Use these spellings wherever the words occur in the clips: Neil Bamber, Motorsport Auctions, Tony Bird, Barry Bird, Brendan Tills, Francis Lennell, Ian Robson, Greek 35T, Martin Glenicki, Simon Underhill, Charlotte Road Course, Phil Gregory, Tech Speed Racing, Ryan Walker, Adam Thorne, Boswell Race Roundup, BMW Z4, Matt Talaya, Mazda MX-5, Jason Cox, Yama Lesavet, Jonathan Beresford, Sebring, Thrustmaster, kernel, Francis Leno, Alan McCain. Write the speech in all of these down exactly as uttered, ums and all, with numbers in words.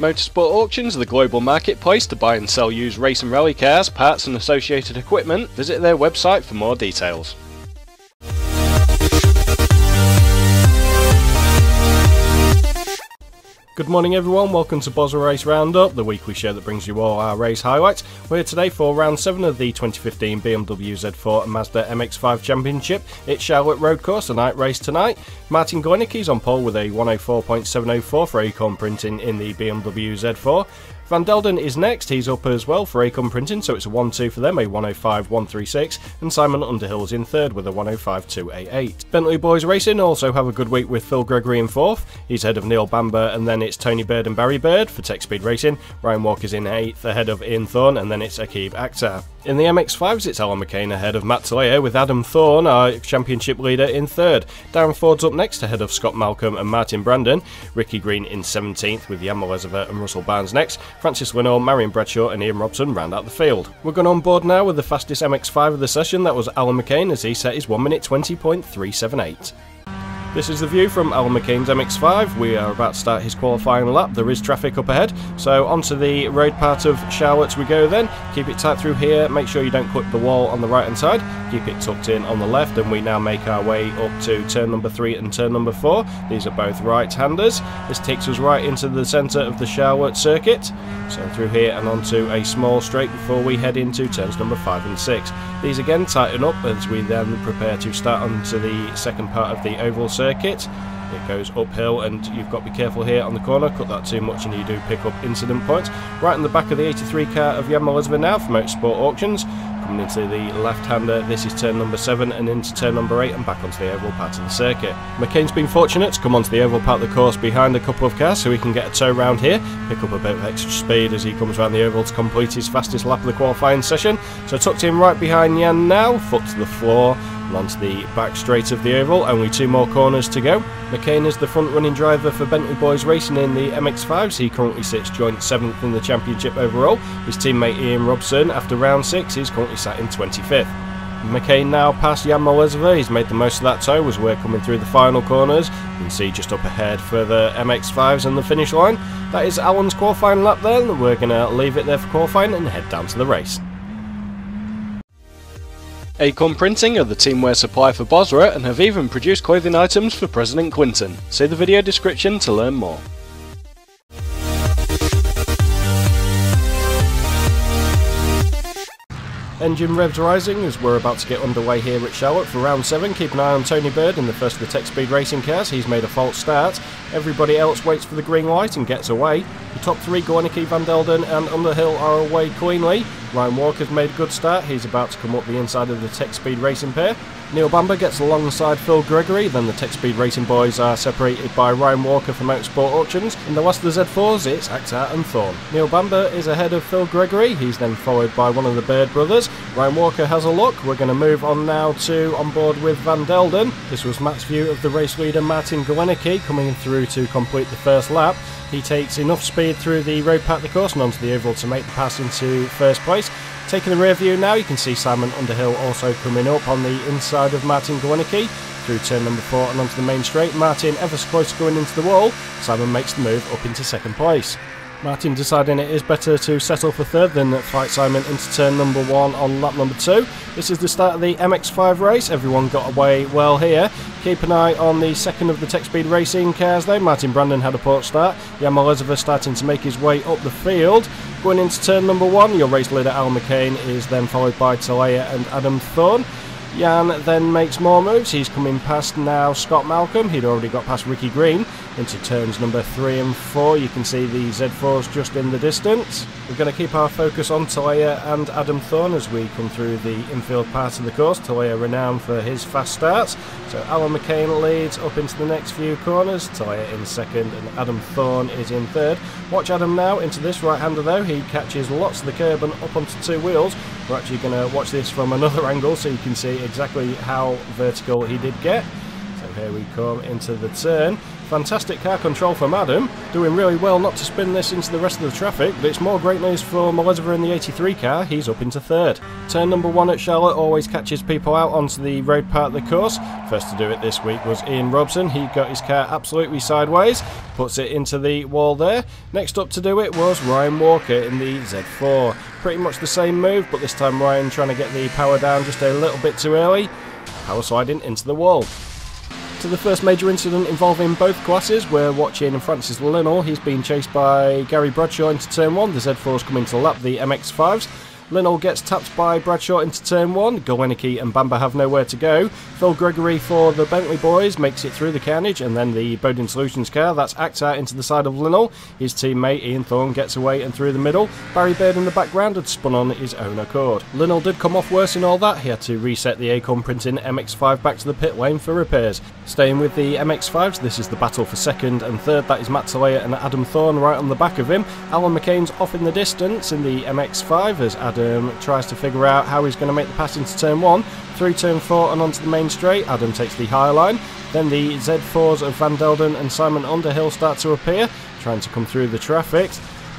Motorsport Auctions are the global marketplace to buy and sell used race and rally cars, parts and associated equipment. Visit their website for more details. Good morning everyone, welcome to Boswell Race Roundup, the weekly show that brings you all our race highlights. We're here today for round seven of the twenty fifteen B M W Z four and Mazda M X five Championship. It's Charlotte Road Course, a night race tonight. Martin Glenicki's on pole with a one oh four point seven oh four for Acorn Printing in the B M W Z four. Van Delden is next, he's up as well for Acorn Printing, so it's a one two for them, a one oh five point one three six, and Simon Underhill is in third with a one oh five point two eight eight. Bentley Boys Racing also have a good week with Phil Gregory in fourth, he's ahead of Neil Bamber, and then it's Tony Bird and Barry Bird for Tech Speed Racing. Ryan Walker's in eighth ahead of Ian Thorne, and then it's Akib Akhtar. In the M X fives, it's Alan McCain ahead of Matt Talaya, with Adam Thorne, our championship leader, in third. Darren Ford's up next ahead of Scott Malcolm and Martin Brandon. Ricky Green in seventeenth with Yama Lesavet and Russell Barnes next. Francis Leno, Marion Bradshaw and Ian Robson round out the field. We're going on board now with the fastest M X five of the session. That was Alan McCain as he set his one minute twenty point three seven eight. This is the view from Alan McCain's M X five. We are about to start his qualifying lap. There is traffic up ahead, so onto the road part of Charlotte we go then. Keep it tight through here, make sure you don't clip the wall on the right hand side, keep it tucked in on the left, and we now make our way up to turn number three and turn number four. These are both right-handers. This takes us right into the centre of the Charlotte circuit, so through here and onto a small straight before we head into turns number five and six. These again tighten up as we then prepare to start onto the second part of the oval circuit. circuit. It goes uphill and you've got to be careful here on the corner, cut that too much and you do pick up incident points. Right in the back of the eighty-three car of Yama Lesavet now for Motorsport Auctions. Coming into the left-hander, this is turn number seven and into turn number eight and back onto the oval part of the circuit. McCain's been fortunate to come onto the oval part of the course behind a couple of cars so he can get a toe round here, pick up a bit of extra speed as he comes round the oval to complete his fastest lap of the qualifying session. So tucked in right behind Yan now, foot to the floor, onto the back straight of the oval, only two more corners to go. McCain is the front running driver for Bentley Boys Racing in the M X fives, he currently sits joint seventh in the championship overall. His teammate Ian Robson, after round six, is currently sat in twenty-fifth. McCain now past Yama Lesavet, he's made the most of that toe as we're coming through the final corners. You can see just up ahead further M X fives and the finish line. That is Alan's qualifying lap then, we're going to leave it there for qualifying and head down to the race. Acorn Printing are the teamwear supplier for Bosra and have even produced clothing items for President Clinton. See the video description to learn more. Engine revs rising as we're about to get underway here at Charlotte for round seven. Keep an eye on Tony Bird in the first of the Tech Speed Racing cars. He's made a false start. Everybody else waits for the green light and gets away. The top three, Glenicki, Van Delden and Underhill, are away cleanly. Ryan Walker's made a good start. He's about to come up the inside of the Tech Speed Racing pair. Neil Bamber gets alongside Phil Gregory, then the Tech Speed Racing boys are separated by Ryan Walker from Motorsport Auctions. In the last of the Z fours, it's Akhtar and Thorne. Neil Bamber is ahead of Phil Gregory, he's then followed by one of the Bird brothers. Ryan Walker has a look. We're going to move on now to on board with Van Delden. This was Matt's view of the race leader Martin Glenicki coming through to complete the first lap. He takes enough speed through the road part of the course and onto the oval to make the pass into first place. Taking the rear view now, you can see Simon Underhill also coming up on the inside of Martin Glenicki through turn number four and onto the main straight. Martin ever so close to going into the wall. Simon makes the move up into second place. Martin deciding it is better to settle for third than fight Simon into turn number one on lap number two. This is the start of the M X five race. Everyone got away well here. Keep an eye on the second of the Tech Speed Racing cars though. Martin Brandon had a port start. Yama Lesavet starting to make his way up the field. Going into turn number one, your race leader Alan McCain is then followed by Talaya and Adam Thorne. Yan then makes more moves. He's coming past now Scott Malcolm. He'd already got past Ricky Green into turns number three and four. You can see the Z fours just in the distance. We're going to keep our focus on Talaya and Adam Thorne as we come through the infield part of the course. Talaya renowned for his fast starts. So Alan McCain leads up into the next few corners. Talaya in second and Adam Thorne is in third. Watch Adam now into this right-hander though. He catches lots of the curb and up onto two wheels. We're actually going to watch this from another angle so you can see exactly how vertical he did get. So And here we come into the turn. Fantastic car control from Adam. Doing really well not to spin this into the rest of the traffic, but it's more great news for Lesavet in the eighty-three car. He's up into third. Turn number one at Charlotte always catches people out onto the road part of the course. First to do it this week was Ian Robson. He got his car absolutely sideways, puts it into the wall there. Next up to do it was Ryan Walker in the Z four. Pretty much the same move, but this time Ryan trying to get the power down just a little bit too early. Power sliding into the wall. To the first major incident involving both classes. We're watching Francis Leno. He's been chased by Gary Bradshaw into turn one. The Z fours come in to lap the M X fives. Linnell gets tapped by Bradshaw into turn one. Glenicki and Bamber have nowhere to go. Phil Gregory for the Bentley Boys makes it through the carnage, and then the Bodin Solutions car, that's Akhtar into the side of Linnell. His teammate Ian Thorne gets away and through the middle. Barry Bird in the background had spun on his own accord. Linnell did come off worse in all that. He had to reset the Acorn Printing M X five back to the pit lane for repairs. Staying with the M X fives, this is the battle for second and third. That is Matt Talaya and Adam Thorne right on the back of him. Alan McCain's off in the distance in the M X five as Adam Adam tries to figure out how he's going to make the pass into turn one, through turn four and onto the main straight. Adam takes the high line. Then the Z fours of Van Delden and Simon Underhill start to appear, trying to come through the traffic.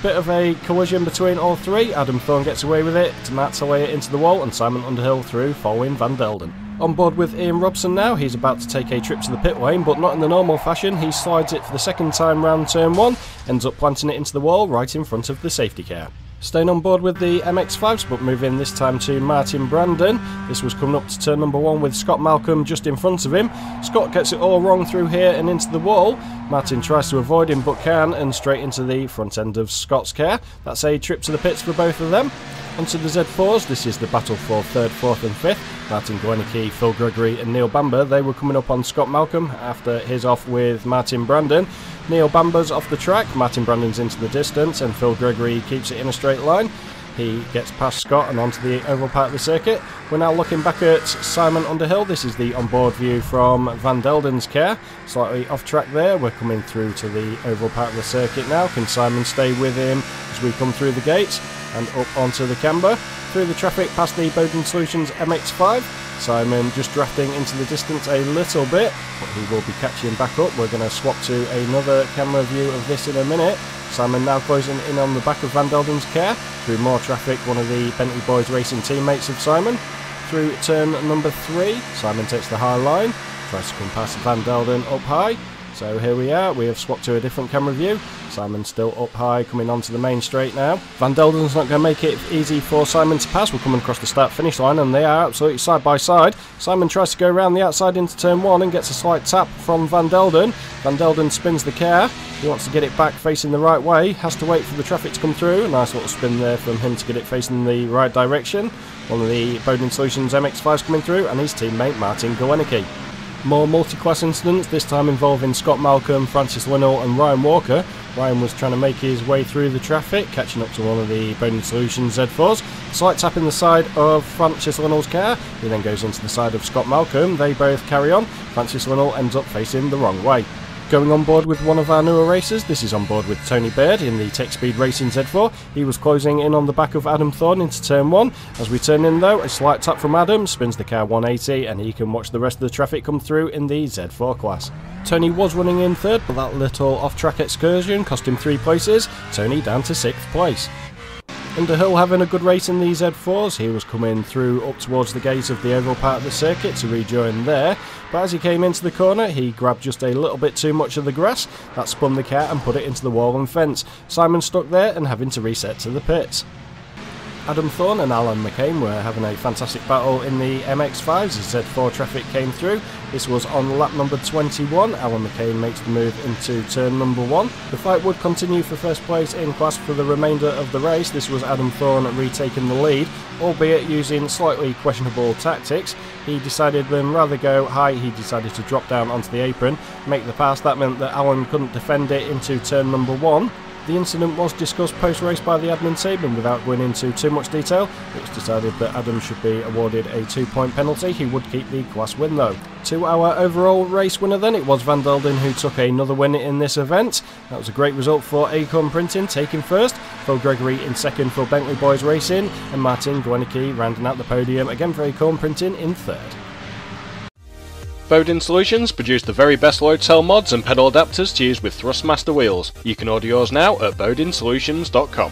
Bit of a collision between all three. Adam Thorne gets away with it, Matt Talaya into the wall, and Simon Underhill through following Van Delden. On board with Ian Robson now. He's about to take a trip to the pit lane, but not in the normal fashion. He slides it for the second time round turn one, ends up planting it into the wall right in front of the safety car. Staying on board with the M X fives, but moving this time to Martin Brandon. This was coming up to turn number one with Scott Malcolm just in front of him. Scott gets it all wrong through here and into the wall. Martin tries to avoid him but can, and straight into the front end of Scott's car. That's a trip to the pits for both of them. Onto the Z fours, this is the battle for third, fourth and fifth. Martin Glenicki, Phil Gregory and Neil Bamber, they were coming up on Scott Malcolm after his off with Martin Brandon. Neil Bamber's off the track, Martin Brandon's into the distance, and Phil Gregory keeps it in a straight line. He gets past Scott and onto the oval part of the circuit. We're now looking back at Simon Underhill. This is the onboard view from Van Delden's car. Slightly off track there. We're coming through to the oval part of the circuit now. Can Simon stay with him as we come through the gates and up onto the camber? Through the traffic past the Bodin Solutions M X five. Simon just drafting into the distance a little bit, but he will be catching back up. We're going to swap to another camera view of this in a minute. Simon now closing in on the back of Van Delden's car. Through more traffic, one of the Bentley Boys Racing teammates of Simon. Through turn number three, Simon takes the high line, tries to come past Van Delden up high. So here we are, we have swapped to a different camera view. Simon's still up high, coming onto the main straight now. Van Delden's not going to make it easy for Simon to pass. We're coming across the start-finish line, and they are absolutely side by side. Simon tries to go around the outside into turn one and gets a slight tap from Van Delden. Van Delden spins the car. He wants to get it back facing the right way. Has to wait for the traffic to come through. A nice little spin there from him to get it facing the right direction. One of the Bodin Solutions M X fives coming through, and his teammate Martin Glenicki. More multi-class incidents, this time involving Scott Malcolm, Francis Linnell and Ryan Walker. Ryan was trying to make his way through the traffic, catching up to one of the Bodin Solutions Z fours. Slight tap in the side of Francis Linnell's car, he then goes onto the side of Scott Malcolm. They both carry on. Francis Linnell ends up facing the wrong way. Going on board with one of our newer racers, this is on board with Tony Bird in the Tech Speed Racing Z four. He was closing in on the back of Adam Thorne into turn one. As we turn in though, a slight tap from Adam, spins the car one eighty, and he can watch the rest of the traffic come through in the Z four class. Tony was running in third, but that little off-track excursion cost him three places. Tony down to sixth place. Underhill having a good race in the Z fours. He was coming through up towards the gate of the oval part of the circuit to rejoin there, but as he came into the corner he grabbed just a little bit too much of the grass. That spun the car and put it into the wall and fence. Simon stuck there and having to reset to the pits. Adam Thorne and Alan McCain were having a fantastic battle in the M X fives as Z four traffic came through. This was on lap number twenty-one. Alan McCain makes the move into turn number one. The fight would continue for first place in class for the remainder of the race. This was Adam Thorne retaking the lead, albeit using slightly questionable tactics. He decided then rather go high, he decided to drop down onto the apron, make the pass. That meant that Alan couldn't defend it into turn number one. The incident was discussed post-race by the admin team, and without going into too much detail, it was decided that Adam should be awarded a two-point penalty. He would keep the class win though. To our overall race winner then, it was Van Delden who took another win in this event. That was a great result for Acorn Printing, taking first, Phil Gregory in second for Bentley Boys Racing, and Martin Glenicki rounding out the podium again for Acorn Printing in third. Bodin Solutions produce the very best load cell mods and pedal adapters to use with Thrustmaster wheels. You can order yours now at bodin solutions dot com.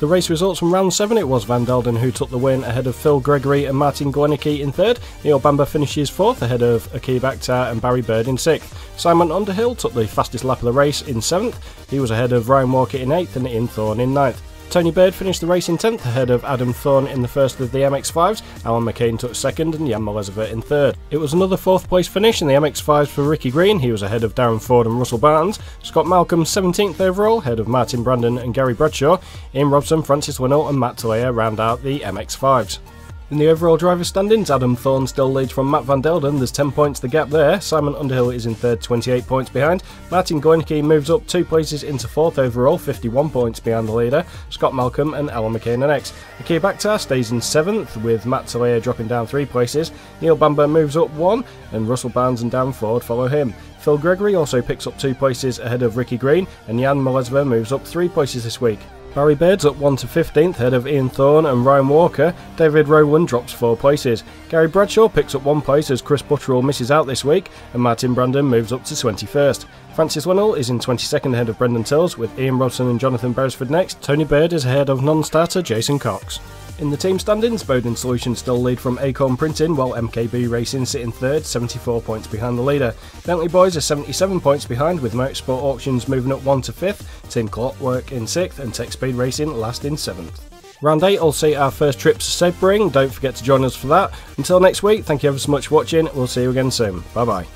The race results from round seven, it was Van Delden who took the win ahead of Phil Gregory and Martin Glenicki in third. Neil Bamber finishes fourth ahead of Akib Akhtar and Barry Bird in sixth. Simon Underhill took the fastest lap of the race in seventh. He was ahead of Ryan Walker in eighth and Ian Thorne in ninth. Tony Bird finished the race in tenth ahead of Adam Thorne in the first of the M X fives, Alan McCain took second and Yama Lesavet in third. It was another fourth place finish in the M X fives for Ricky Green, he was ahead of Darren Ford and Russell Barnes. Scott Malcolm seventeenth overall, ahead of Martin Brandon and Gary Bradshaw. Ian Robson, Francis Leno and Matt Talaya round out the M X fives. In the overall driver standings, Adam Thorne still leads from Matt Van Delden, there's ten points the gap there. Simon Underhill is in third, twenty-eight points behind. Martin Glenicki moves up two places into fourth overall, fifty-one points behind the leader. Scott Malcolm and Alan McCain are next. Akib Akhtar stays in seventh, with Matt Talaya dropping down three places. Neil Bamber moves up one, and Russell Barnes and Darren Ford follow him. Phil Gregory also picks up two places ahead of Ricky Green, and Yama Lesavet moves up three places this week. Barry Bird's up one to fifteenth, ahead of Ian Thorne and Ryan Walker. David Rowan drops four places. Gary Bradshaw picks up one place as Chris Butterell misses out this week, and Martin Brandon moves up to twenty-first. Francis Lennell is in twenty-second ahead of Brendan Tills, with Ian Robson and Jonathan Beresford next. Tony Bird is ahead of non-starter Jason Cox. In the team standings, Bodin Solutions still lead from Acorn Printing, while M K B Racing sit in third, seventy-four points behind the leader. Bentley Boys are seventy-seven points behind, with Motorsport Auctions moving up one to fifth, Team Clockwork in sixth, and Tech Speed Racing last in seventh. Round eight will see our first trip to Sebring. Don't forget to join us for that. Until next week, thank you ever so much for watching, we'll see you again soon. Bye bye.